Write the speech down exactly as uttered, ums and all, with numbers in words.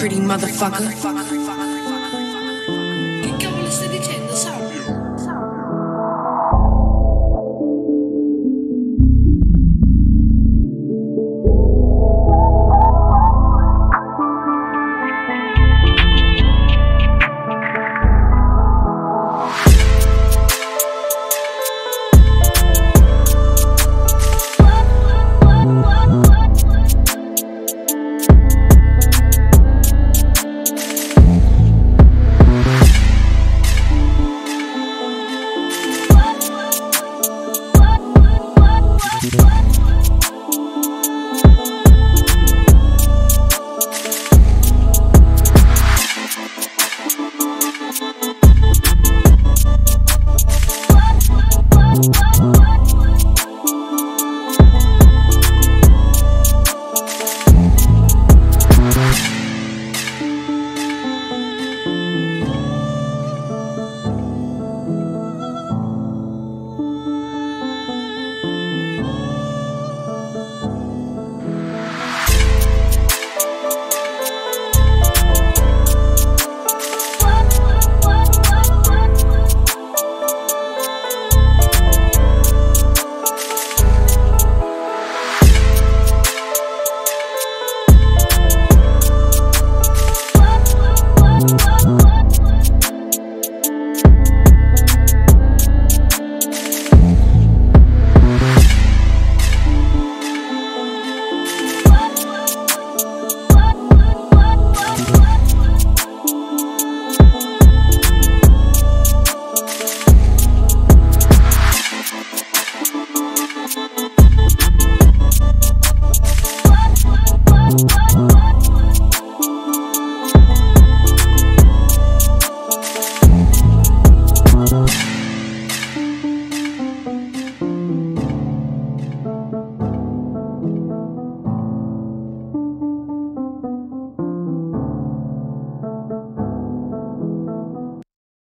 pretty motherfucker.